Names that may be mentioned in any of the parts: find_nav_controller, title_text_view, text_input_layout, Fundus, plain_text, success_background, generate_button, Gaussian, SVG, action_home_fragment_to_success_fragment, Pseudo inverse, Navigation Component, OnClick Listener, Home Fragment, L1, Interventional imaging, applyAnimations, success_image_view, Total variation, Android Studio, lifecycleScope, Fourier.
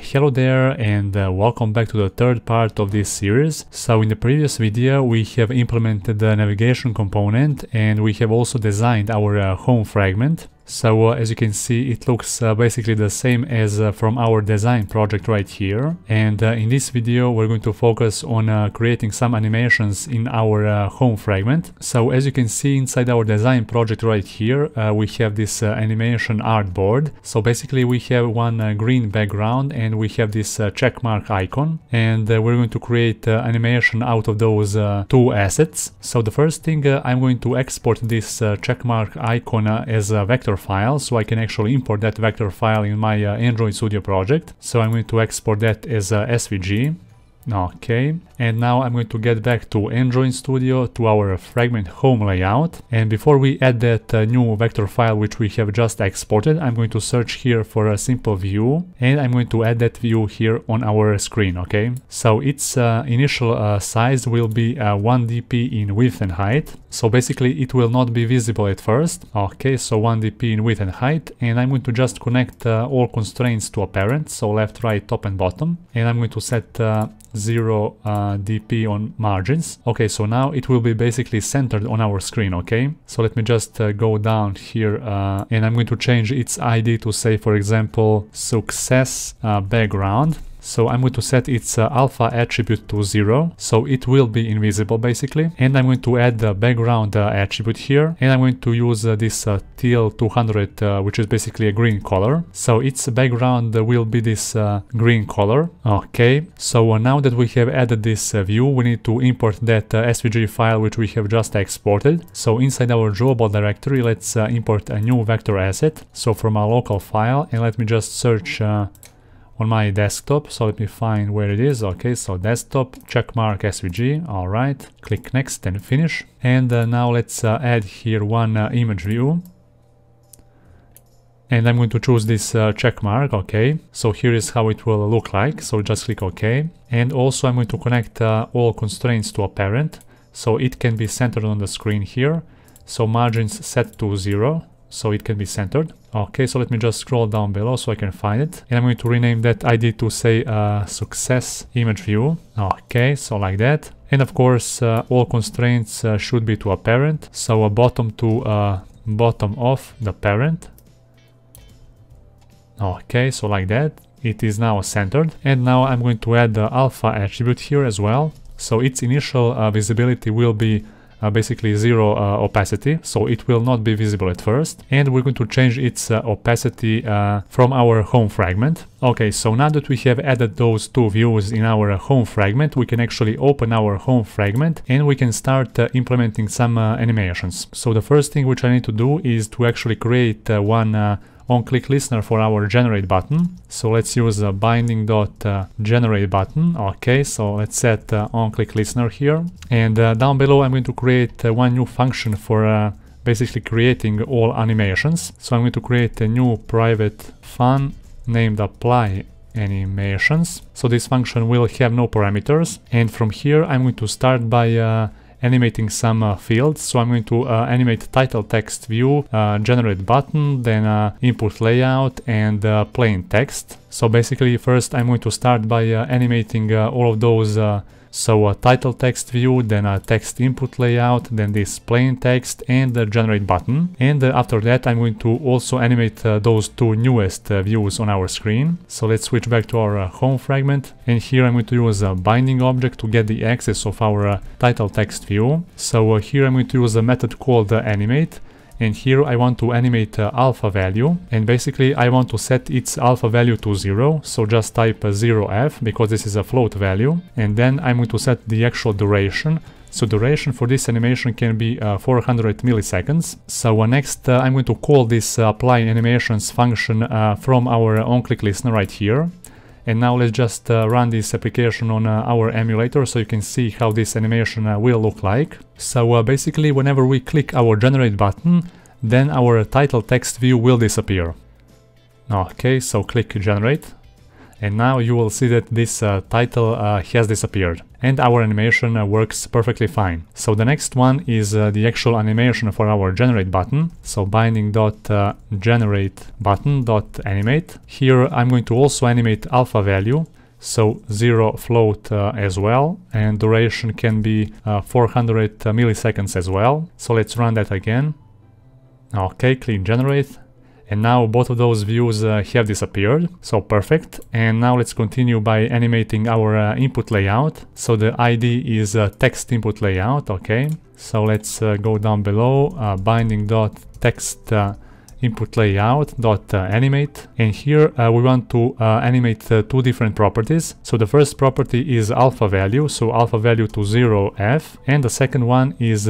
Hello there, and welcome back to the third part of this series. So in the previous video we have implemented the navigation component, and we have also designed our home fragment. So as you can see, it looks basically the same as from our design project right here. And in this video we're going to focus on creating some animations in our home fragment. So as you can see, inside our design project right here we have this animation artboard. So basically we have one green background, and we have this checkmark icon, and we're going to create animation out of those two assets. So the first thing, I'm going to export this checkmark icon as a vector file, so I can actually import that vector file in my Android Studio project. So I'm going to export that as a SVG. Okay, and now I'm going to get back to Android Studio, to our fragment home layout. And before we add that new vector file which we have just exported, I'm going to search here for a simple view, and I'm going to add that view here on our screen. Okay, so its initial size will be 1dp in width and height. So basically it will not be visible at first. Okay, so 1dp in width and height, and I'm going to just connect all constraints to apparent, so left, right, top and bottom, and I'm going to set 0 dp on margins. Okay, so now it will be basically centered on our screen. Okay, so let me just go down here and I'm going to change its ID to, say, for example, success background. So I'm going to set its alpha attribute to 0, so it will be invisible basically. And I'm going to add the background attribute here, and I'm going to use this teal 200, which is basically a green color. So its background will be this green color. Okay, so now that we have added this view, we need to import that SVG file which we have just exported. So inside our drawable directory, let's import a new vector asset, so from a local file. And let me just search on my desktop, so let me find where it is. Okay, so desktop, checkmark SVG. All right, click next and finish. And now let's add here one image view, and I'm going to choose this checkmark. Okay, so here is how it will look like. So just click OK, and also I'm going to connect all constraints to apparent, so it can be centered on the screen here. So margins set to 0, so it can be centered. Okay, so let me just scroll down below so I can find it, and I'm going to rename that ID to, say, success image view. Okay, so like that. And of course all constraints should be to a parent, so a bottom to bottom of the parent. Okay, so like that, it is now centered. And now I'm going to add the alpha attribute here as well, so its initial visibility will be basically 0 opacity, so it will not be visible at first. And we're going to change its opacity from our home fragment. Okay, so now that we have added those two views in our home fragment, we can actually open our home fragment, and we can start implementing some animations. So the first thing which I need to do is to actually create one OnClick Listener for our generate button. So let's use a binding.generate button. Okay, so let's set OnClick Listener here. And down below I'm going to create one new function for basically creating all animations. So I'm going to create a new private fun named applyAnimations. So this function will have no parameters. And from here I'm going to start by animating some fields. So I'm going to animate title text view, generate button, then input layout, and plain text. So basically first I'm going to start by animating all of those. So title text view, then text input layout, then this plain text, and the generate button. And after that I'm going to also animate those two newest views on our screen. So let's switch back to our home fragment, and here I'm going to use a binding object to get the access of our title text view. So here I'm going to use a method called animate, and here I want to animate alpha value, and basically I want to set its alpha value to 0, so just type 0f because this is a float value. And then I'm going to set the actual duration, so duration for this animation can be 400 milliseconds. So next I'm going to call this applyAnimations function from our OnClick Listener right here. And now let's just run this application on our emulator, so you can see how this animation will look like. So basically whenever we click our generate button, then our title text view will disappear. Okay, so click generate. and now you will see that this title has disappeared. And our animation works perfectly fine. So the next one is the actual animation for our generate button. So binding.generateButton.animate. Here I'm going to also animate alpha value, so 0 float as well, and duration can be 400 milliseconds as well. So let's run that again. Okay, click generate. And now both of those views have disappeared, so perfect. And now let's continue by animating our input layout. So the ID is text input layout, okay. So let's go down below, binding.text input layout dot animate, and here we want to animate two different properties. So the first property is alpha value, so alpha value to 0f, and the second one is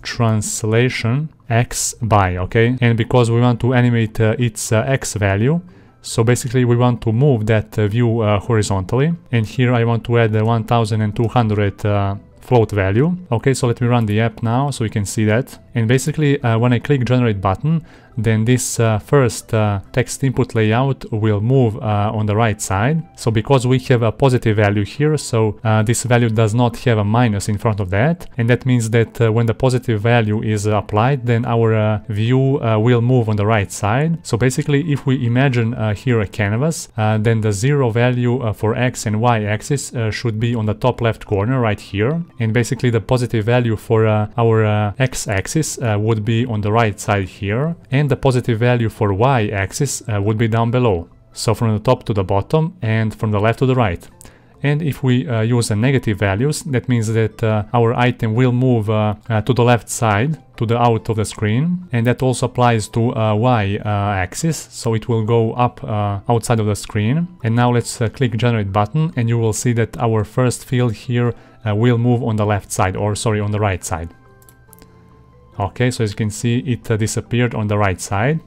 translation x by, okay. And because we want to animate its x value, so basically we want to move that view horizontally, and here I want to add 1200 float value. Okay, so let me run the app now so you can see that. And basically when I click generate button, then this first text input layout will move on the right side. So because we have a positive value here, so this value does not have a minus in front of that, and that means that when the positive value is applied, then our view will move on the right side. So basically if we imagine here a canvas, then the zero value for x and y axis should be on the top left corner right here. And basically the positive value for our x-axis would be on the right side here, and the positive value for y-axis would be down below. So from the top to the bottom and from the left to the right. And if we use negative values, that means that our item will move to the left side, to the out of the screen, and that also applies to y-axis, so it will go up outside of the screen. And now let's click generate button, and you will see that our first field here will move on the left side, or sorry, on the right side. Okay, so as you can see, it disappeared on the right side,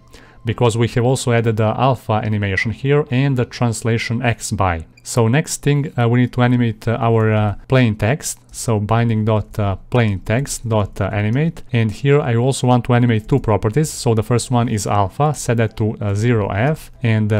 because we have also added the alpha animation here and the translation x by. So next thing, we need to animate our plain text. So binding.plainText.animate. And here I also want to animate two properties. So the first one is alpha, set that to 0f, and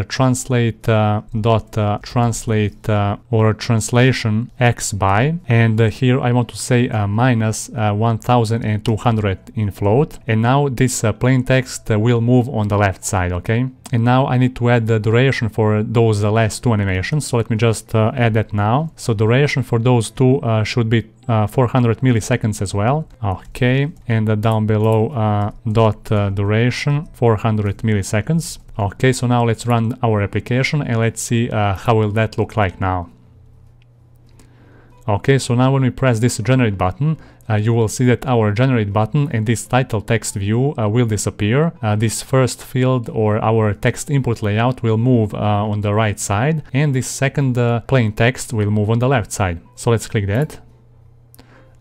translation x by. And here I want to say minus 1200 in float. And now this plain text will move on the left side, okay? And now I need to add the duration for those last two animations. So let me just add that now. So duration for those two should be 400 milliseconds as well. Okay, and down below duration 400 milliseconds. Okay, so now let's run our application and let's see how will that look like now. Okay, so now when we press this generate button, you will see that our generate button and this title text view will disappear. This first field, or our text input layout, will move on the right side, and this second plain text will move on the left side. So let's click that.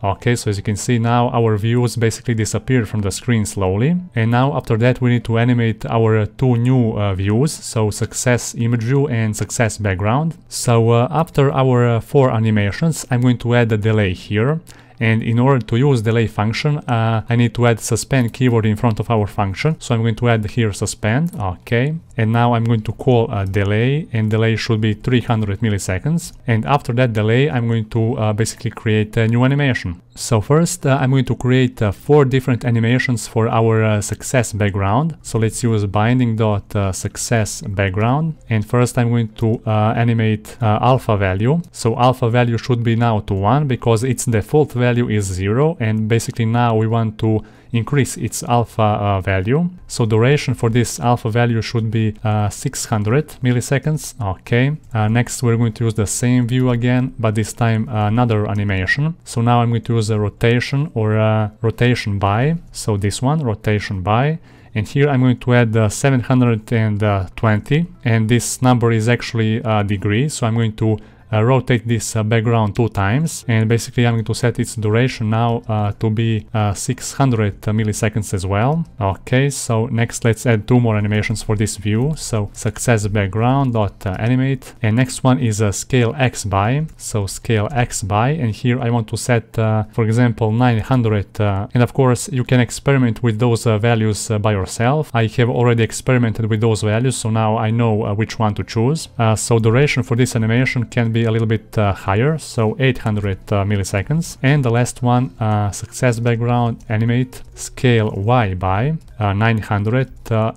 Okay, so as you can see now, our views basically disappeared from the screen slowly. And now after that we need to animate our two new views, so success image view and success background. So after our four animations, I'm going to add a delay here. And in order to use delay function, I need to add suspend keyword in front of our function. So I'm going to add here suspend, okay. And now I'm going to call delay, and delay should be 300 milliseconds. And after that delay, I'm going to basically create a new animation. So first, I'm going to create four different animations for our success background. So let's use binding.success_background. And first I'm going to animate alpha value. So alpha value should be now to 1, because its default value is 0, and basically now we want to increase its alpha value. So duration for this alpha value should be 600 milliseconds. Okay, next we're going to use the same view again, but this time another animation. So now I'm going to use a rotation, or rotation by, so this one, rotation by. And here I'm going to add 720, and this number is actually a degree, so I'm going to rotate this background 2 times, and basically I'm going to set its duration now to be 600 milliseconds as well. Okay, so next let's add 2 more animations for this view. So success background dot animate, and next one is scale x by, so scale x by, and here I want to set for example 900, and of course you can experiment with those values by yourself. I have already experimented with those values, so now I know which one to choose. So duration for this animation can be a little bit higher, so 800 milliseconds. And the last one, success background animate, scale y by 900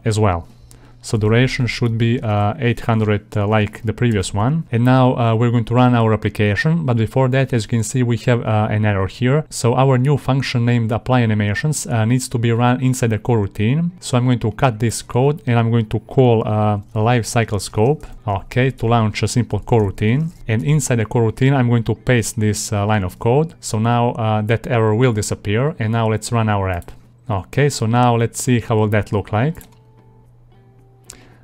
as well. So duration should be 800 like the previous one. And now we're going to run our application, but before that, as you can see, we have an error here. So our new function named applyAnimations needs to be run inside the core routine. So I'm going to cut this code and I'm going to call lifecycleScope, okay, to launch a simple core routine. And inside the core routine, I'm going to paste this line of code. So now that error will disappear, and now let's run our app. Okay, so now let's see how will that look like.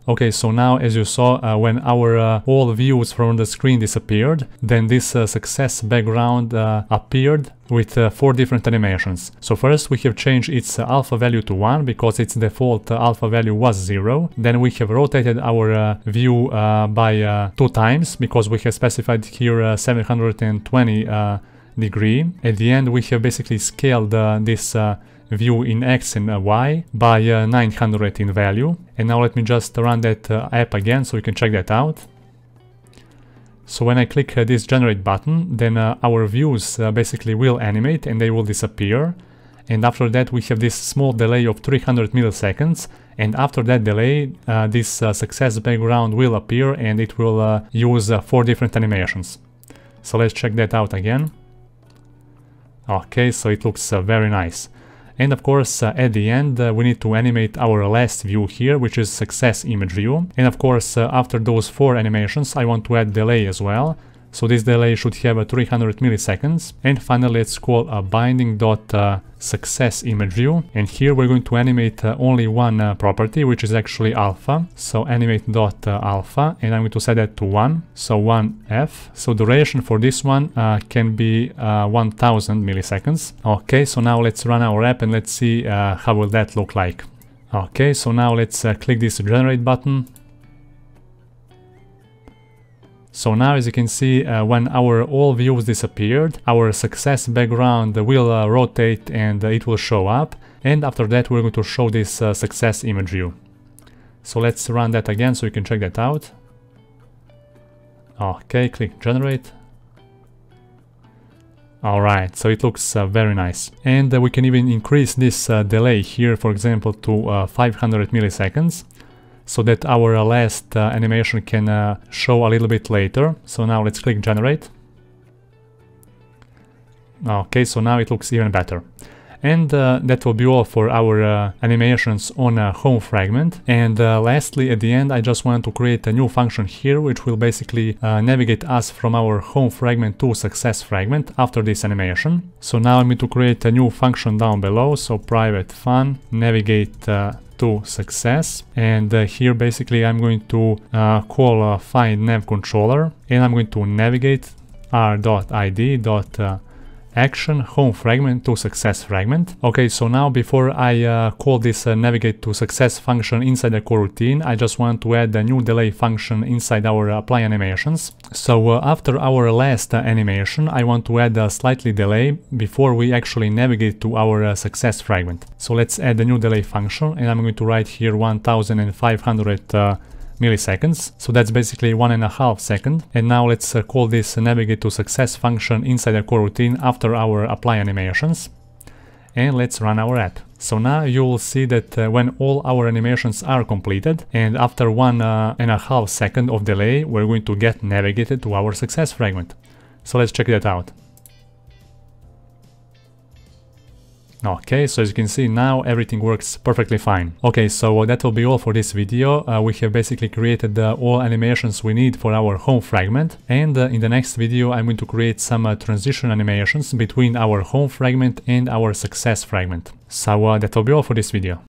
Okay, so now as you saw, when our all views from the screen disappeared, then this success background appeared with 4 different animations. So first we have changed its alpha value to 1 because its default alpha value was 0. Then we have rotated our view by 2 times because we have specified here 720 degree. At the end we have basically scaled this view in x and y by 900 in value. And now let me just run that app again so you can check that out. So when I click this generate button, then our views basically will animate and they will disappear. And after that we have this small delay of 300 milliseconds. And after that delay, this success background will appear and it will use 4 different animations. So let's check that out again. Okay, so it looks very nice. And of course, at the end, we need to animate our last view here, which is success image view. And of course, after those 4 animations, I want to add delay as well. So this delay should have 300 milliseconds. And finally, let's call a binding.success image view. And here we're going to animate only one property, which is actually alpha. So animate.alpha, and I'm going to set that to 1. So 1f. So duration for this one can be 1000 milliseconds. Okay, so now let's run our app and let's see how will that look like. Okay, so now let's click this generate button. So now, as you can see, when our all views disappeared, our success background will rotate and it will show up. And after that, we're going to show this success image view. So let's run that again so you can check that out. Okay, click generate. Alright, so it looks very nice. And we can even increase this delay here, for example, to 500 milliseconds. So that our last animation can show a little bit later. So now let's click generate. Okay, so now it looks even better. And that will be all for our animations on a home fragment. And lastly, at the end, I just want to create a new function here, which will basically navigate us from our home fragment to success fragment after this animation. So now I'm going to create a new function down below. So private fun navigate to success, and here basically I'm going to call find nav controller, and I'm going to navigate r.id. Action home fragment to success fragment. Okay, so now before I call this navigate to success function inside the core routine, I just want to add a new delay function inside our apply animations. So after our last animation, I want to add a slightly delay before we actually navigate to our success fragment. So let's add a new delay function, and I'm going to write here 1500 milliseconds. So that's basically 1.5 seconds. And now let's call this navigate to success function inside the core routine after our apply animations. And let's run our app. So now you will see that when all our animations are completed and after 1.5 seconds of delay, we're going to get navigated to our success fragment. So let's check that out. Okay, so as you can see, now everything works perfectly fine. Okay, so that will be all for this video. We have basically created all animations we need for our home fragment. And in the next video, I'm going to create some transition animations between our home fragment and our success fragment. So that will be all for this video.